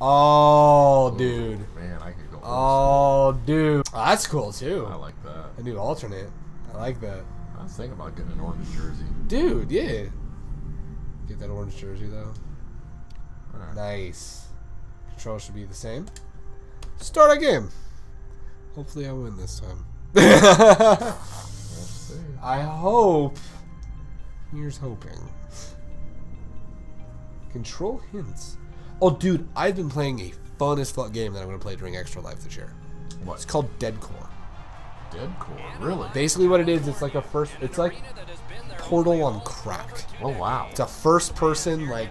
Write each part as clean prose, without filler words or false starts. Oh, dude. Ooh, man, I could go. Oh, dude. Oh, that's cool too. I like that. A new alternate. I like that. I was thinking about getting an orange jersey. Dude, yeah. Get that orange jersey though. Right. Nice. Control should be the same. Start a game. Hopefully, I win this time. I hope. Here's hoping. Control hints. Oh, dude, I've been playing a fun as fuck game that I'm going to play during Extra Life this year. What? It's called Deadcore. Deadcore? Really? Basically what it is, it's like a first... It's like Portal on crack. Oh, wow. It's a first-person, like,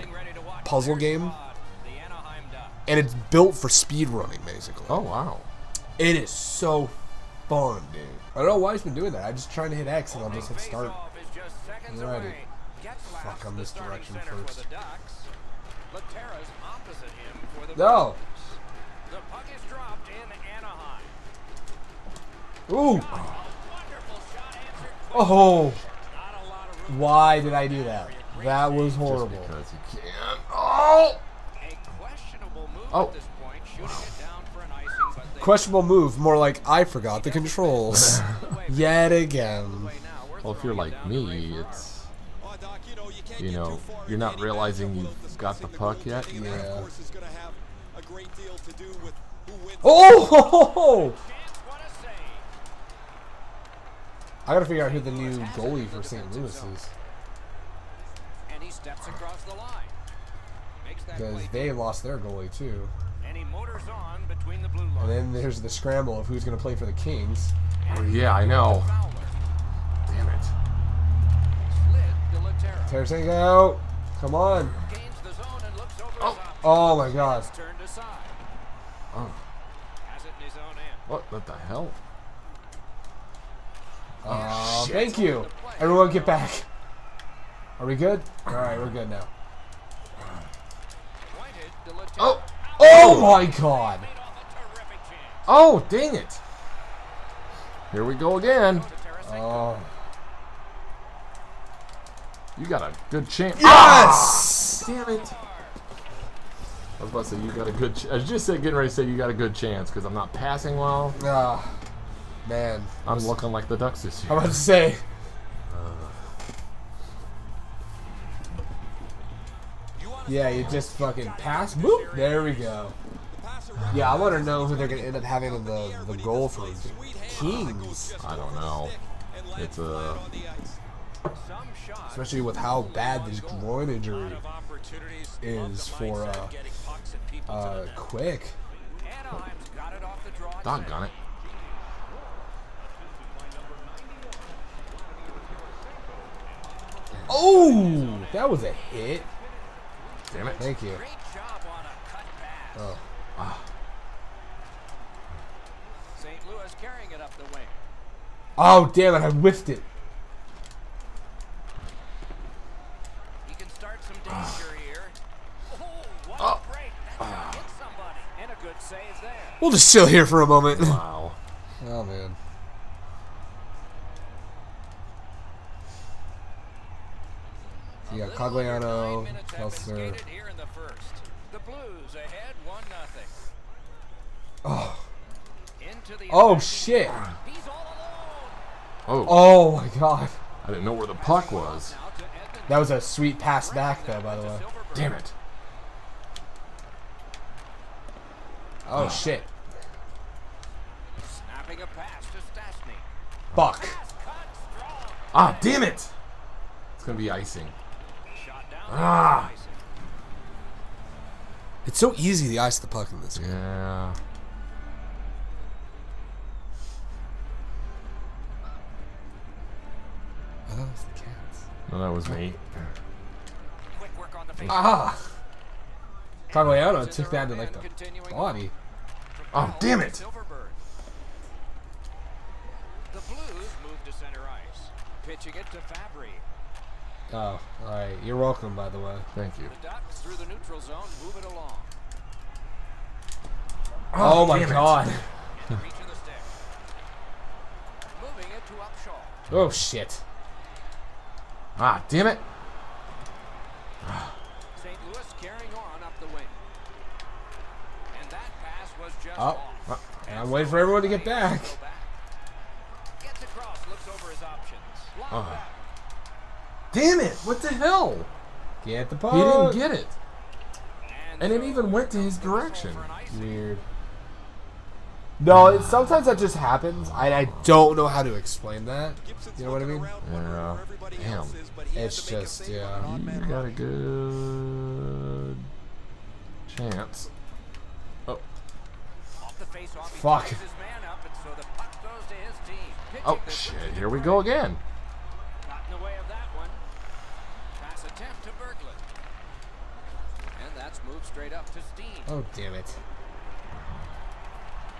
puzzle game. And it's built for speedrunning, basically. Oh, wow. It is so fun, dude. I don't know why he's been doing that. I'm just trying to hit X and I'll just hit start. Alrighty. Fuck, I'm this direction first. Latera's opposite him for the no. Blues. The puck is dropped in Anaheim. Ooh. Oh. Why did I do that? That was horrible. Just because you can. Oh. A questionable move at this point, shooting it down for an icing, but they questionable move, more like I forgot the controls. Yet again. Well, if you're like me, it's you know, you're not realizing you've got the puck yet. Yeah. Oh! I gotta figure out who the new goalie for St. Louis is. Because they lost their goalie too. And then there's the scramble of who's gonna play for the Kings. Oh, yeah, I know. Damn it. Tarasenko, come on! Oh, oh my God! Oh. What the hell? Oh, thank you! Everyone, get back! Are we good? All right, we're good now. Oh! Oh my God! Oh, dang it! Here we go again! Oh. You got a good chance. Yes! Ah, damn it. I was about to say you got a good chance. I was just getting ready to say you got a good chance because I'm not passing well. Ah, man. I'm looking like the Ducks this year. I was about to say. Yeah, you just fucking pass. Boop. There we go. Yeah, I want to know who they're going to end up having in the goal for Kings. I don't know. It's a... Especially with how bad this groin injury is for Quick. Doggone it. Oh! That was a hit. Damn it. Thank you. Oh. St. Louis carrying it up the wing. Oh, damn it. I whiffed it. We'll just chill here for a moment. Wow. Oh, man. You got Cogliano, Elser. Oh. Oh, shit. Oh. Oh, my God. I didn't know where the puck was. That was a sweet pass back, though, by the way. Damn it. Oh, shit. Snapping a pass to Stastny. Fuck. Ah, damn it. It's going to be icing. Ah. It's so easy to ice the puck in this game. Yeah. I thought it was the Cats. No, that was me. Quick work on the face. Ah. Cogliano took that to like the body. Oh, damn it! Silverberg. The Blues moved to center ice, pitching it to Fabry. Oh, alright. You're welcome, by the way. Thank you. The Ducks through the neutral zone, move it along. Oh, my God. Moving it to Upshaw. Oh, shit. Ah, damn it. St. Louis carrying on up the wing. Oh, and I'm waiting for everyone to get back. Damn it! What the hell? Get the puck. He didn't get it. And it even went to his direction. Weird. No, sometimes that just happens. I don't know how to explain that. You know what I mean? I don't know. Damn. It's just, yeah. You got a good chance. Oh. Fuck. Oh, shit. Here we go again. Oh, damn it.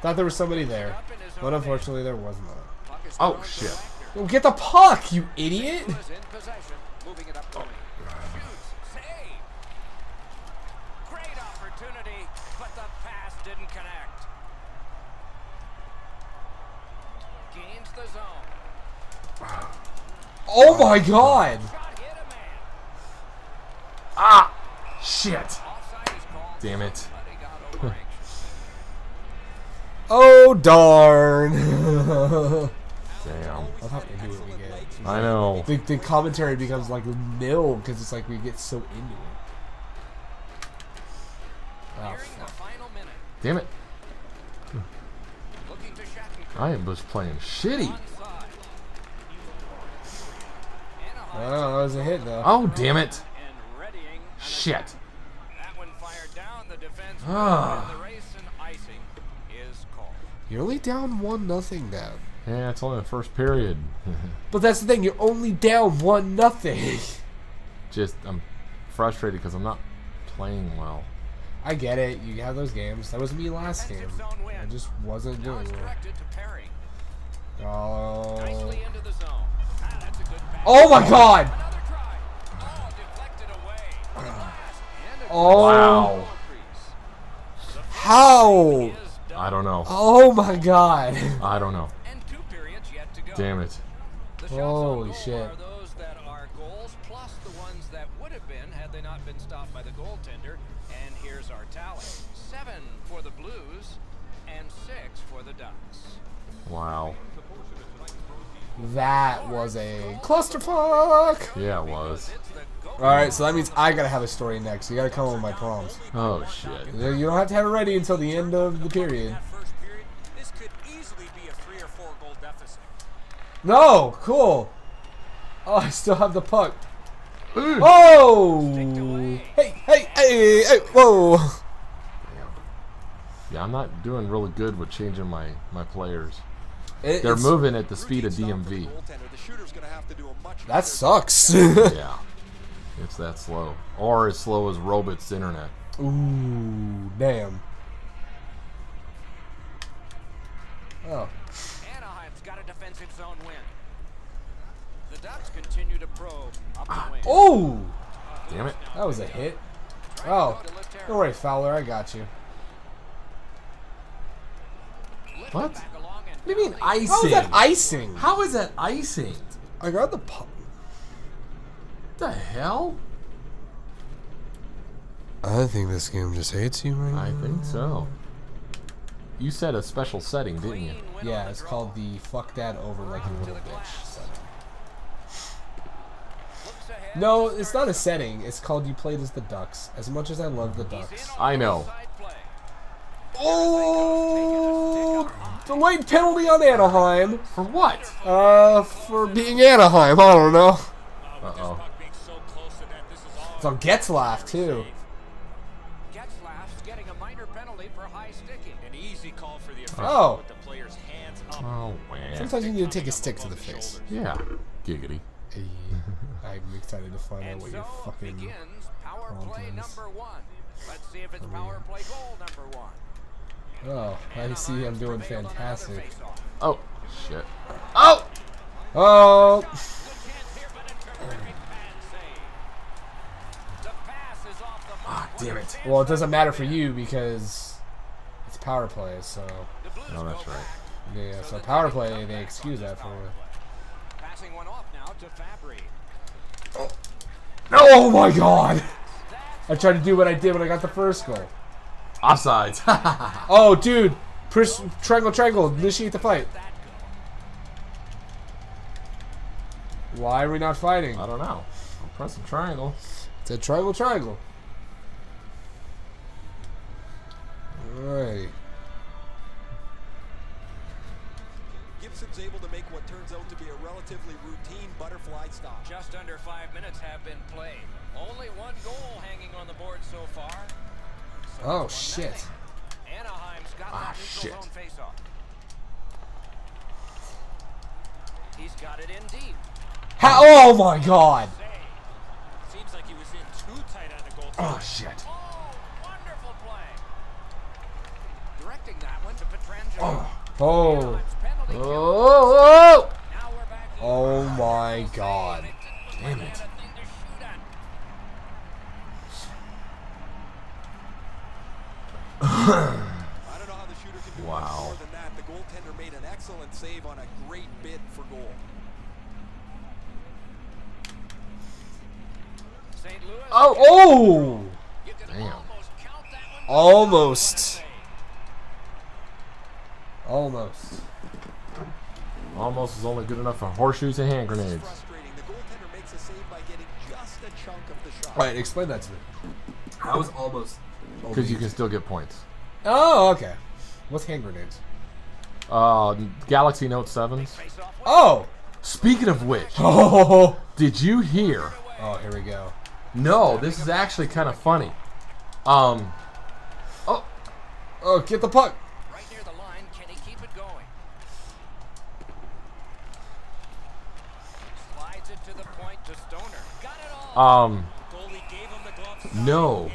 Thought there was somebody there, but unfortunately there was not. Oh, shit. Yo, get the puck, you idiot! Oh. Oh my god! Ah! Shit! Damn it. Oh, darn. Damn. I thought we knew what we get. I know. The commentary becomes like nil because it's like we get so into it. Oh, fuck. Damn it. I am just playing shitty. Oh, that was a hit, though. Oh, damn it. Shit. Ah. You're only down 1-0 now. Yeah, it's only the first period. But that's the thing, you're only down 1-0. Just, I'm frustrated because I'm not playing well. I get it. You have those games. That was me last game. I just wasn't doing it. Oh. Oh my god! Oh. Wow. How? I don't know. Oh my god. I don't know. Damn it. Holy shit. Wow. That was a clusterfuck. Yeah, it was. Alright, so that means I gotta have a story next. You gotta come up with my prompts. Oh, shit. You don't have to have it ready until the end of the period. No! Cool! Oh, I still have the puck. Ooh. Oh! Hey, hey, hey, hey! Whoa! Yeah, I'm not doing really good with changing my players. They're moving at the speed of DMV. That sucks. Yeah. It's that slow. Or as slow as Robot's internet. Ooh, damn. Oh. Anaheim's got a defensive zone win. The Ducks continue to probe up the wing. Oh! Damn it. That was a hit. Oh. Don't worry, Fowler, I got you. What? What do you mean icing? How is that icing? How is that icing? I got the puck. The hell? I think this game just hates you right now. I think so. You said a special setting, didn't you? Yeah, it's called the fuck that over like a little bitch setting. No, it's not a setting. It's called you played as the Ducks. As much as I love the Ducks. I know. Oh, delayed penalty on Anaheim. For what? For being Anaheim. I don't know. Uh-oh. It's on Getzlaf too. Getzlaf's getting a minor penalty for high sticking. An easy call for the official with the player's hands up. Oh, man. Sometimes you need to take a stick to the face. Yeah. Giggity. I'm excited to find out what your fucking begins power play number one. Let's see if it's power play goal number one. Oh, I see I'm doing fantastic. Oh, shit. Oh! Oh! Ah, damn it. Well, it doesn't matter for you because it's power play, so. Oh, that's right. Yeah, so power play, they excuse that for me. Passing one off now to Fabry. Oh. No, oh my god! I tried to do what I did when I got the first goal. Offsides. Oh, dude. Triangle, triangle. Initiate the fight. Why are we not fighting? I don't know. I'm pressing triangle. It's a triangle, triangle. Alrighty. Gibson's able to make what turns out to be a relatively routine butterfly stop. Just under 5 minutes have been played. Only one goal hanging on the board so far. So oh shit! Nothing. Anaheim's got the neutral zone face-off. He's got it in deep. How? Oh my God! Seems like he was in too tight on the goal. Oh shit! Oh, wonderful play. Directing that one to Petrangelo. Oh. Oh. Oh! Oh! Oh my God! Damn it! Wow! The goaltender made an excellent save on a great bid for goal. St. Louis. Oh! Oh! Damn! Almost. Almost. Almost is only good enough for horseshoes and hand grenades. Right, explain that to me. How is almost? Because you can still get points. Oh, okay. What's hand grenades? Galaxy Note 7s. Oh! Speaking of which, did you hear? Oh, here we go. No, this is actually kind of funny. Oh, get the puck. No,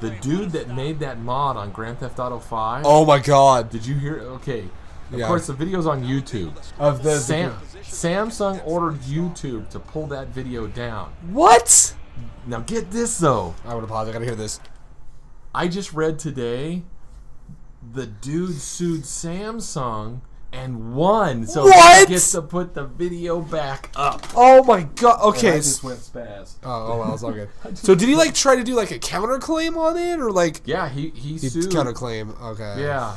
the dude that made that mod on Grand Theft Auto 5. Oh my God! Did you hear? Okay, of course the video's on YouTube. Of the Samsung ordered YouTube to pull that video down. What? Now get this though. I want to pause. I gotta hear this. I just read today, the dude sued Samsung and won, so he gets to put the video back up. Oh my God! Okay, I just went spaz. Oh well, it's all good. So did he like try to do like a counterclaim on it, or like? Yeah, he sued. Counterclaim. Okay. Yeah.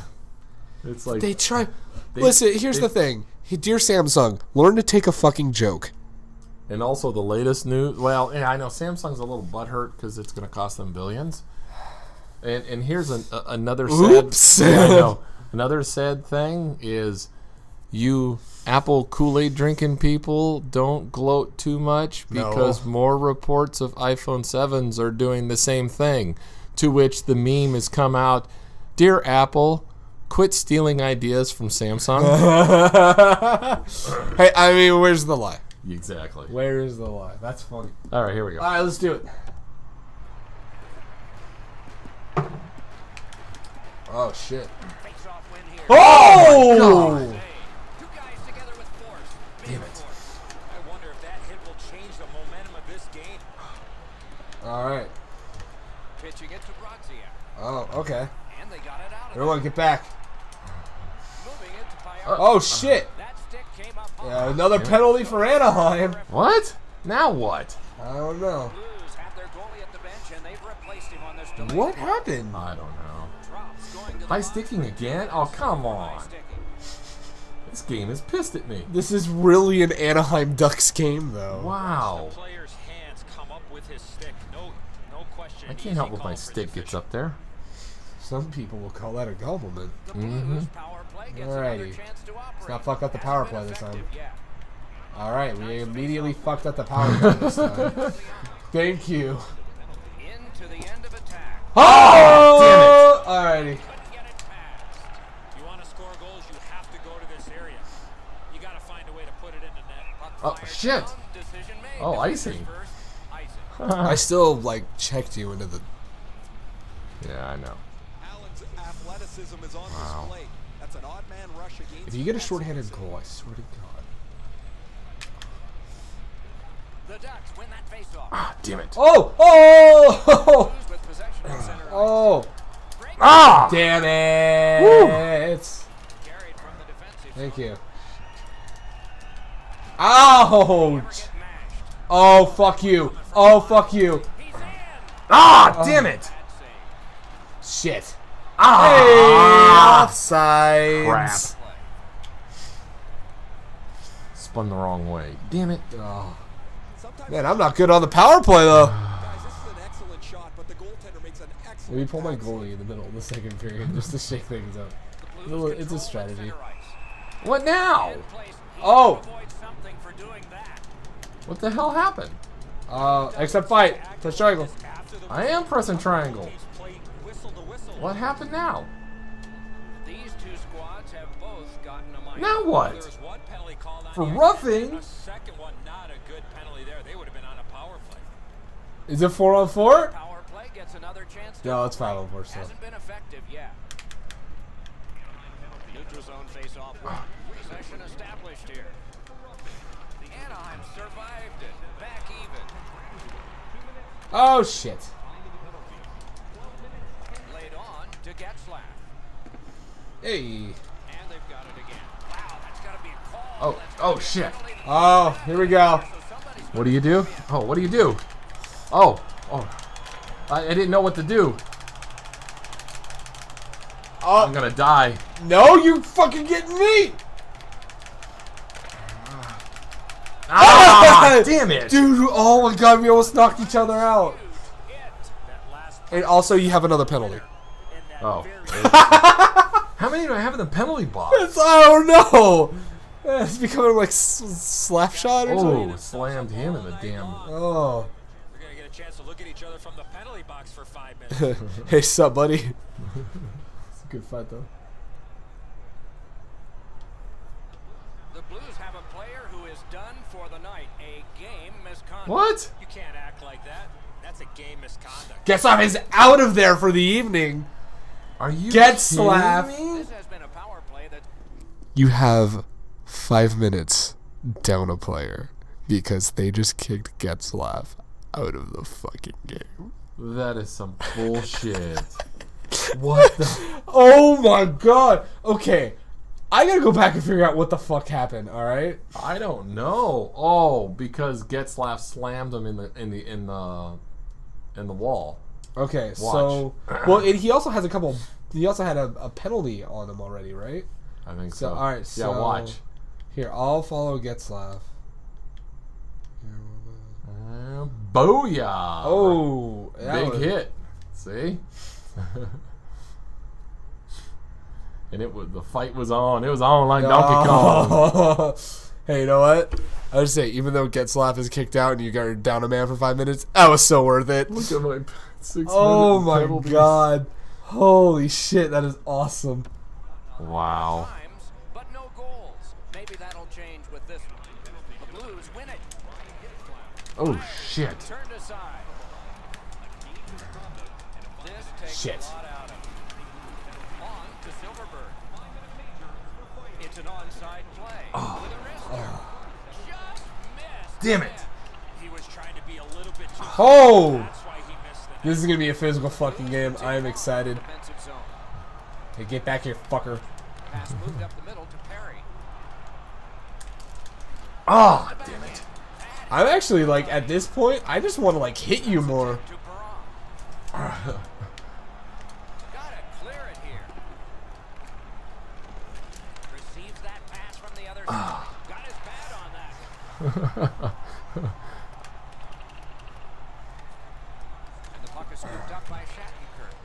It's like they try. Listen, here's the thing, dear Samsung, learn to take a fucking joke. And also the latest news. Well, yeah, I know Samsung's a little butthurt because it's going to cost them billions. And here's another. Oops. Yeah, I know. Another sad thing is, you Apple Kool-Aid drinking people, don't gloat too much because more reports of iPhone 7s are doing the same thing, to which the meme has come out, "Dear Apple, quit stealing ideas from Samsung." Hey, I mean, where's the lie? Exactly. Where is the lie? That's funny. All right, here we go. All right, let's do it. Oh, shit. Oh! Two guys together with force. Damn it. I wonder if that hit will change the momentum of this game. All right. Pitching it to Brodzia. Oh, okay. And they got it out. Everyone get back. Moving it to Payar. Oh shit. That stick came up. Yeah, another penalty for Anaheim. What? Now what? I don't know. Blues have their goalie at the bench and they've replaced him on this delay. What happened? I don't know. By sticking again? Oh, come on. This game is pissed at me. This is really an Anaheim Ducks game, though. Wow. I can't help if my stick gets up there. Some people will call that a compliment. Alrighty. Let's not fuck up the power play this time. Alright, we immediately fucked up the power play this time. Thank you. Oh! Damn it. Alrighty. Oh, shit. Oh, icing. I still, like, checked you into the... Yeah, I know. Wow. If you get a shorthanded goal, I swear to God. The Ducks win that face-off. Ah, damn it. Oh! Oh! Oh! Ah! Damn it! Thank you. Ouch! Oh, fuck you. Oh, fuck you. Ah, damn it! Shit. Offsides. Crap. Spun the wrong way. Damn it. Oh. Man, I'm not good on the power play, though. Guys, this is an excellent shot, but the goaltender makes an excellent we pull my goalie in the middle of the second period just to shake things up. It's a strategy. What now? Oh. What the hell happened? Except fight. Press triangle. I am pressing triangle. What happened now? These two squads have both gotten a minor. Now what? For roughing? Is it 4-on-4? No, it's 5-on-4 still. Neutral zone face-off. Possession established here. The Anaheim survived it. Back even. Oh shit. Laid on to Getzlaf. Hey. And they've got it again. Wow, that's got to be a call. Oh shit. Oh, here we go. What do you do? Oh, what do you do? I didn't know what to do. Oh. I'm gonna die. No, you fucking getting me! Ah, damn it! Dude, oh my god, we almost knocked each other out. And also, you have another penalty. Oh. How many do I have in the penalty box? It's, I don't know! It's becoming like slap shot or something. Oh, slammed him in the damn... Oh. We're gonna get a chance to look at each other from the penalty box for 5 minutes. Hey, sup, buddy? Good fight though. The Blues have a player who is done for the night. A game misconduct. What? You can't act like that. That's a game misconduct. Getzlaf is out of there for the evening. Are you Getzlaf? This has been a power play that you have 5 minutes down a player because they just kicked Getzlaf out of the fucking game. That is some bullshit. What the? Oh my god. Okay. I gotta go back and figure out what the fuck happened, alright? I don't know. Oh, because Getzlaf slammed him in the wall. Okay, watch. So well, and he also had a penalty on him already, right? I think so. Alright, so yeah, watch. Here, I'll follow Getzlaf. Booyah! Oh, big hit. See? And it was, the fight was on. It was on like Donkey Kong. Hey, you know what? I would say, even though Getzlaf is kicked out and you got down a man for 5 minutes, that was so worth it. Look at my 6 minutes. Oh my god! Holy shit, that is awesome. Wow. But no goals. Maybe that'll change with this one. The Blues win it. Oh shit. Turned aside. Shit. On to Silverberg. It's an onside play. Just missed. Damn it. He was trying to be a little bit too that's why he missed the net. This is going to be a physical fucking game. I am excited. Hey, get back here, fucker. Pass moved up the middle to Perry. Oh, damn it. I'm actually like at this point, I just want to like hit you more. And the puck is scooped up by Shattenkirk.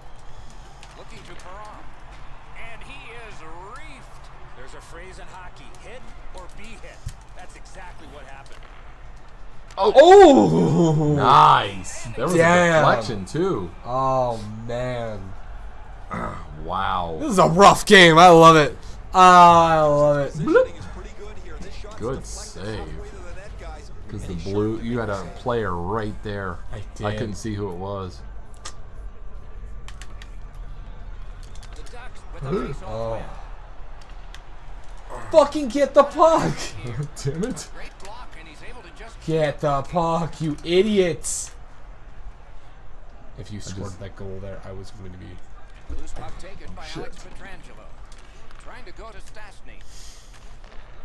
Looking to Perron. And he is reefed. There's a phrase in hockey, hit or be hit. That's exactly what happened. Oh! Nice! There was a deflection too. Oh man. Wow. This is a rough game. I love it. I love it. Bloop. Good save. Because the blue, you had a player right there. I did. I couldn't see who it was. Oh. Fucking get the puck! Damn it. Get the puck, you idiots! If you scored that goal there, I was going to be... shit. Trying to go to Stastny.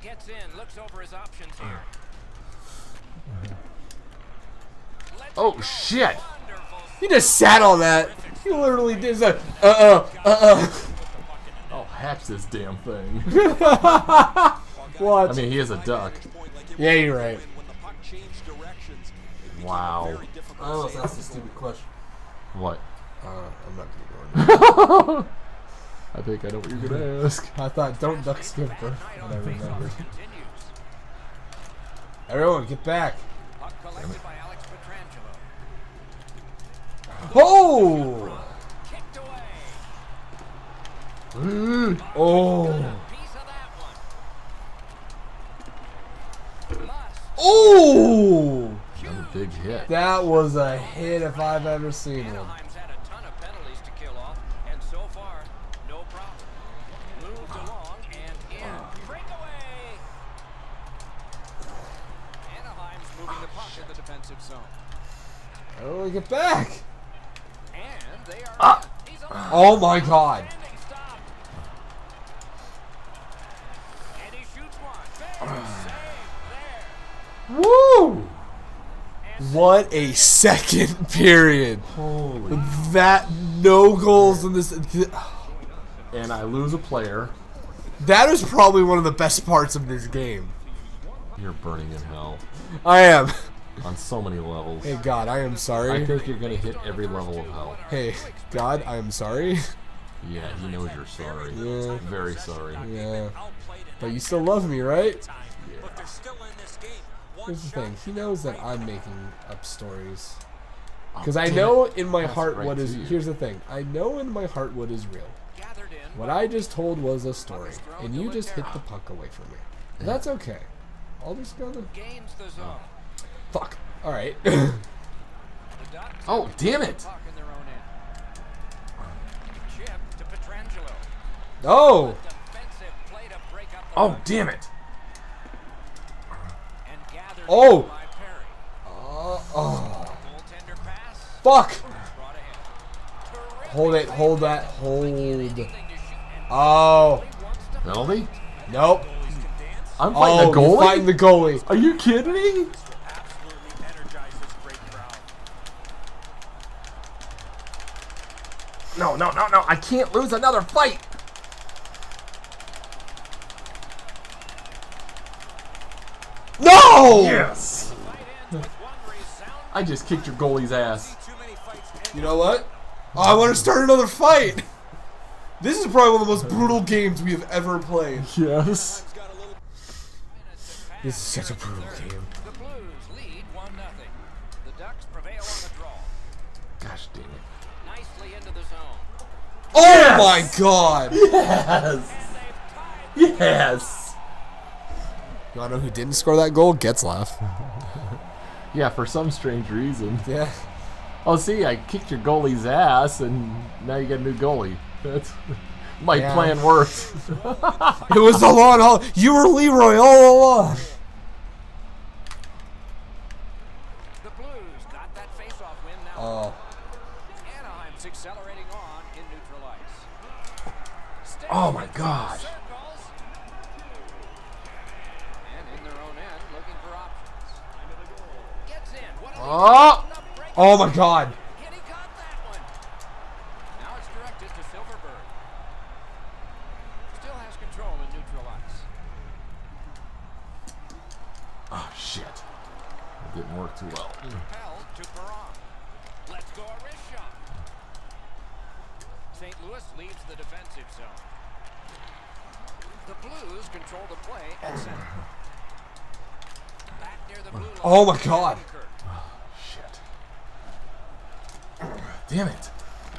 Gets in, looks over his options here. Oh shit! He just sat on that. He literally did that. I'll hatch this damn thing. What? I mean, he is a duck. Yeah, you're right. Wow. I almost asked a stupid question. What? I'm not gonna go anywhere. I think I know what you're gonna ask. I thought, don't duck skipper. And I remembered. Everyone, get back! Oh! Oh! Oh! Another big hit. That was a hit if I've ever seen one. Oh, get back! And they are oh my god! And he shoots one. Woo! What a second period! Holy that no goals in this. And I lose a player. That is probably one of the best parts of this game. You're burning in hell. I am. On so many levels. Hey, God, I am sorry. I think you're going to hit every level of hell. Hey, God, I am sorry. Yeah, he knows you're sorry. Yeah. Very sorry. Yeah. But you still love me, right? Yeah. Here's the thing. He knows that I'm making up stories. Because I know in my heart what is... Here's the thing. I know in my heart what is real. What I just told was a story. And you just hit the puck away from me. Yeah. That's okay. I'll just go to... Fuck. Alright. Oh, damn it! Oh! Oh, damn it! Oh! Oh. Fuck! Hold it, hold that, hold. Oh. Penalty? Nope. I'm fighting the goalie? You're fighting the goalie. Are you kidding me? No, no, no, no. I can't lose another fight. No! Yes! I just kicked your goalie's ass. You know what? Oh, I want to start another fight. This is probably one of the most brutal games we have ever played. Yes. This is such a brutal game. The Blues lead 1-0. The Ducks prevail on the draw. Gosh dang it. Into the zone. Oh yes! My god! Yes! Yes! You wanna know who didn't score that goal? Getzlaf. Yeah, for some strange reason. Yeah. Oh, see, I kicked your goalie's ass, and now you got a new goalie. That's my plan worked. It was the long haul. You were Leroy all along. The Blues got that face-off win now. Oh. Accelerating on in neutral ice. Oh my gosh. And in their own end looking for options. Gets in. What oh my god. And he caught that one. Now it's directed to Silverberg. Still has control in neutral ice. Oh shit. It didn't work too well. Held to Perron. Let's go a wrist shot. St. Louis leaves the defensive zone. The Blues control the play at center. Back near the blue line. Oh my god! Oh, shit. Damn it.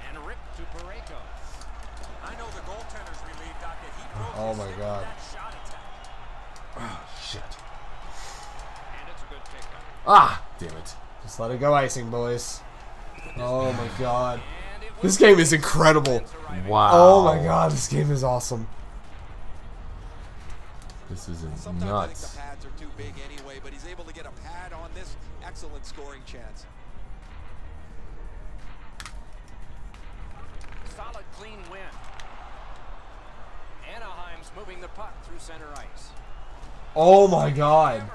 And ripped to Pareko. I know the goaltender's relieved that he broke that shot attack. Oh shit. And it's a good pickup. Ah, damn it. Just let it go icing, boys. Oh my god. This game is incredible. Wow. Oh my god, this game is awesome. This is nuts. Sometimes I think the pads are too big anyway, but he's able to get a pad on this excellent scoring chance. Solid, clean win. Anaheim's moving the puck through center ice. Oh my god.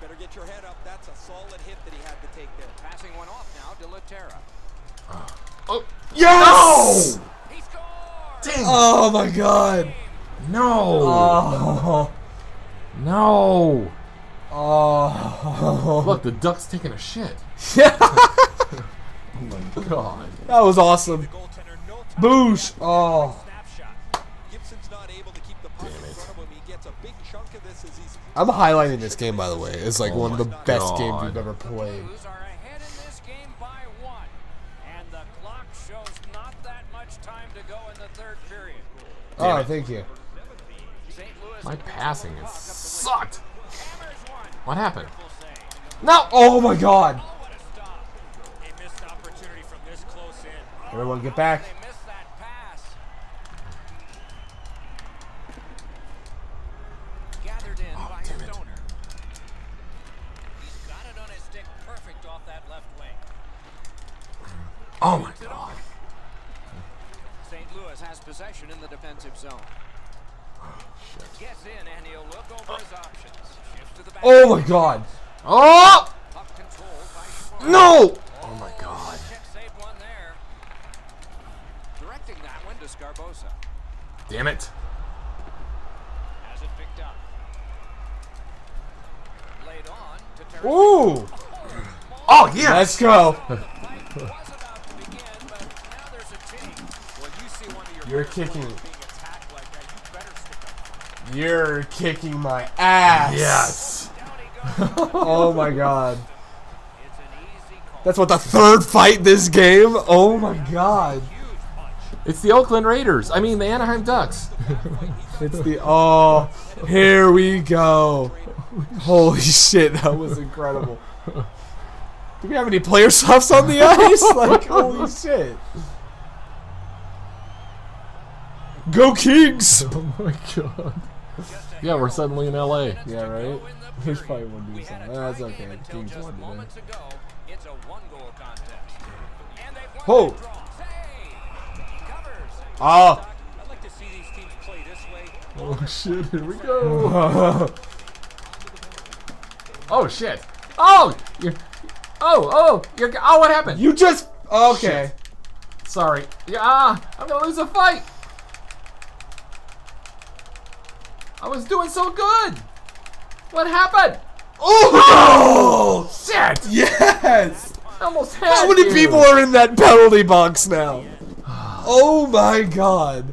Better get your head up. That's a solid hit that he had to take there. Passing one off now to Latera. Oh. Yes! No! Dang. Oh my god. No. Oh. No. Oh. Look, the Duck's taking a shit. Oh my god. That was awesome. Boosh. Oh. I'm highlighting this game, by the way. It's like one of the best games we've ever played. Oh, thank you. My passing is sucked. What happened? No! Oh my god! Everyone get back. Oh my god. St. Louis has possession in the defensive zone. Gets in and he'll look over his options. Shifts to the back. Oh my god. Oh! No! Oh my god. Save one there. Directing that one to Scarbosa. Damn it. Has it picked up. Laid on to Tarasenko. Ooh! Oh yeah. Let's go. You're kicking my ass. Yes. Oh my god. That's what, the third fight this game? Oh my god. It's the Oakland Raiders. I mean the Anaheim Ducks. It's the here we go. Holy shit, that was incredible. Do we have any player swaps on the ice? Like holy shit. Go Kings! Oh my god. Yeah, we're suddenly in LA. Yeah, right? We probably won't do something. That's okay. Kings won today. Oh! Ah! Oh shit, here we go! Oh shit! Oh! You're, oh! You're, oh, what happened? You just. Okay. Shit. Sorry. Yeah, I'm gonna lose a fight! I was doing so good! What happened? Oh! Oh shit! Yes! I almost had How many people are in that penalty box now? Oh my god.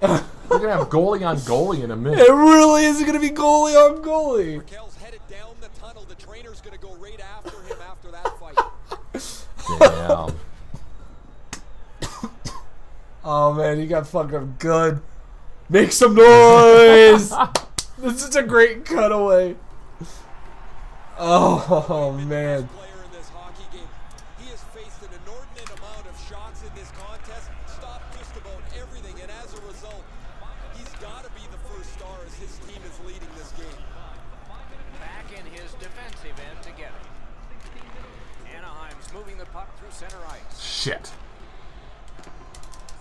We're gonna have goalie on goalie in a minute. It really is gonna be goalie on goalie. Raquel's headed down the tunnel. The trainer's gonna go right after him after that fight. Damn. Oh man, you got fucked up good. Make some noise! This is a great cutaway. Oh man! Back in his defensive end together. Anaheim's moving the puck through center ice. Shit!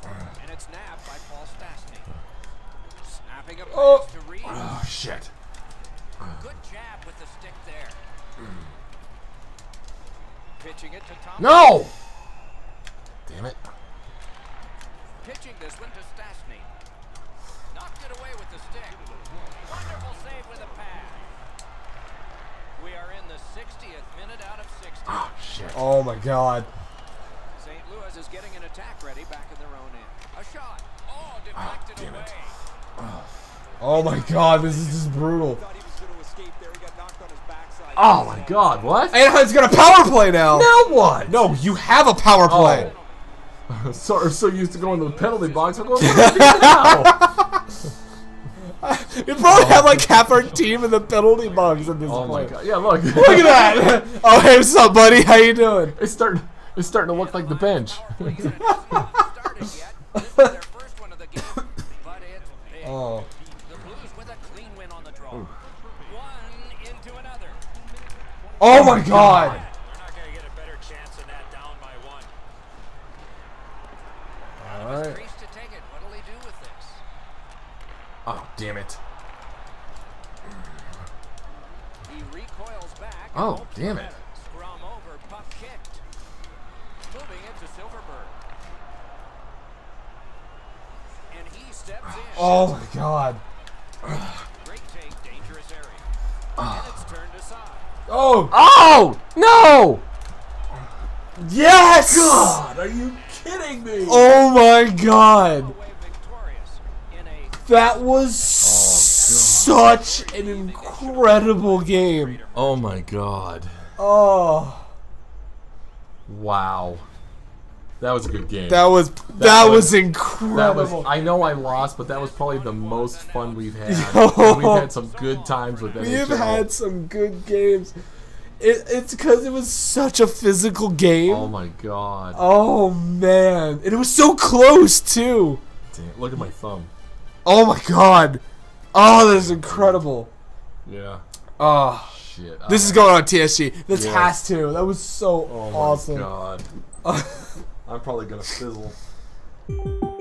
And it's nabbed by Paul Stastny. Oh. Oh shit. Good jab with the stick there. Pitching it to Tom. No. Damn it. Pitching this one to Stastny. Knocked it away with the stick. Wonderful save with a pass. We are in the 60th minute out of 60. Oh shit. Oh my god. St. Louis is getting an attack ready back in their own end. A shot. Oh, deflected away. It. Oh my god, this is just brutal. Oh my god, what? Anaheim's got a power play now! Now what? No, you have a power play! Oh. so used to going to the penalty box, I'm going to the now! You probably have like half our team in the penalty box at this point. Oh my god, yeah, look. Look at that! Oh, hey, what's up, buddy? How you doing? It's starting to look like the bench. Oh. The Blues with a clean win on the draw. One into another. Oh my god. They're not going to get a better chance than that, down by one. All right. To take it. What'll he do with this? Oh, damn it. He recoils back. Oh, damn it. Scrum over, puck kicked. Moving into Silverberg. Oh my god. Oh! Oh! No! Yes! God, are you kidding me? Oh my god! That was such an incredible game. Oh my god. Oh. Wow. That was a good game. That was incredible. That was, I know I lost, but that was probably the most fun we've had. We've had some good times with NHL. We've had some good games. It's because it was such a physical game. Oh my god. Oh man, and it was so close too. Damn, look at my thumb. Oh my god. Oh, that is incredible. Yeah. Oh shit. This is going on TSG. This has to. That was so awesome. Oh my god. I'm probably gonna fizzle.